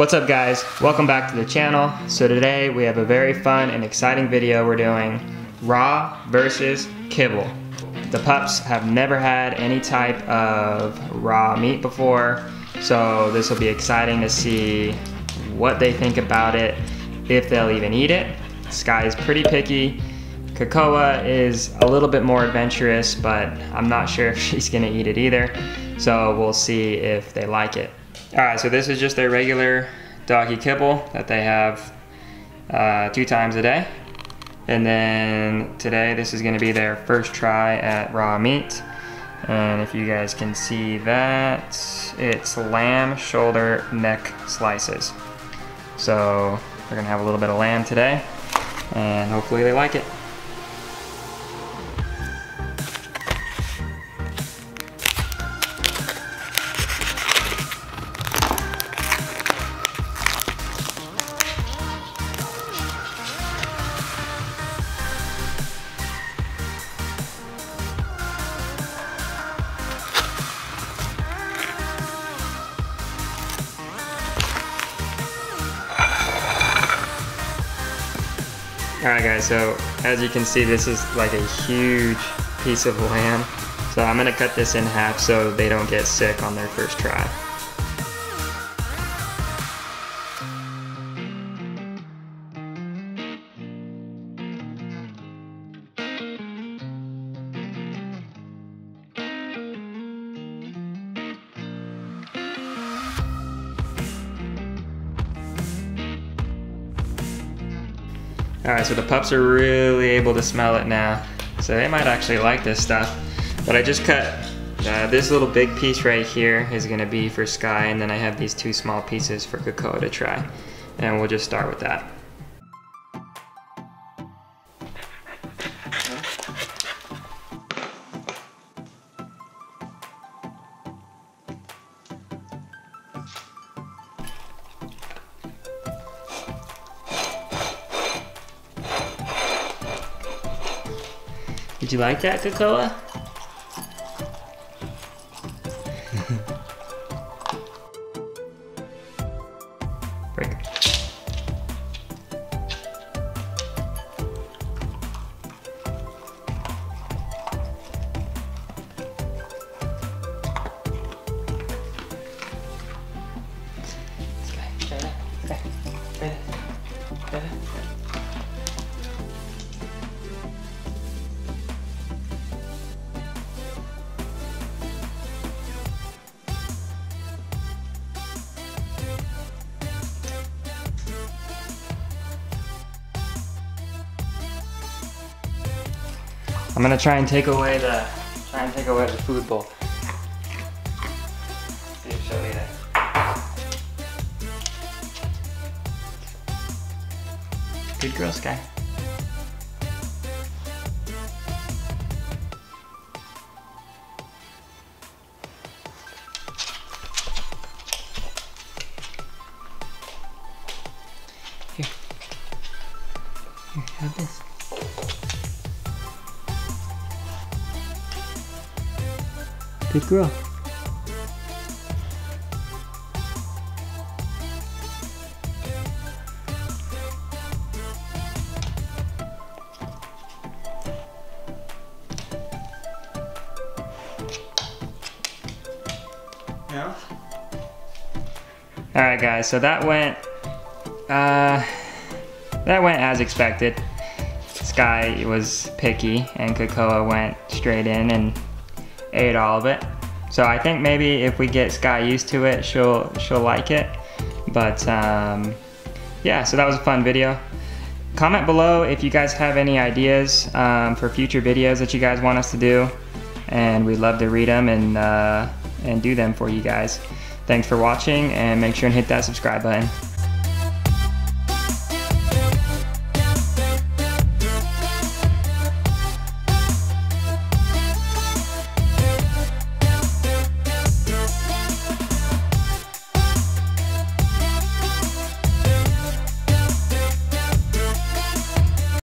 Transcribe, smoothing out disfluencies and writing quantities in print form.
What's up guys, welcome back to the channel. So today we have a very fun and exciting video. We're doing Raw versus Kibble. The pups have never had any type of raw meat before, so this will be exciting to see what they think about it, if they'll even eat it. Sky is pretty picky. Kakoa is a little bit more adventurous, but I'm not sure if she's gonna eat it either. So we'll see if they like it. Alright, so this is just their regular doggy kibble that they have 2 times a day. And then today this is going to be their first try at raw meat. And if you guys can see that, it's lamb shoulder neck slices. So we're going to have a little bit of lamb today and hopefully they like it. Alright guys, so as you can see, this is like a huge piece of lamb. So I'm gonna cut this in half so they don't get sick on their first try. Alright, so the pups are really able to smell it now, so they might actually like this stuff. But I just cut this little big piece right here is going to be for Sky, and then I have these 2 small pieces for Kakoa to try. And we'll just start with that. Did you like that, Kakoa? Break. I'm gonna try and take away the food bowl. See if she'll eat it. Good girl, Sky. Here. Here, have this. Good girl. Yeah. All right, guys. So that went as expected. Sky was picky, and Kakoa went straight in and ate all of it. So I think maybe if we get Sky used to it, she'll like it. But yeah, so that was a fun video. Comment below if you guys have any ideas for future videos that you guys want us to do, and we'd love to read them and do them for you guys. Thanks for watching, and make sure and hit that subscribe button.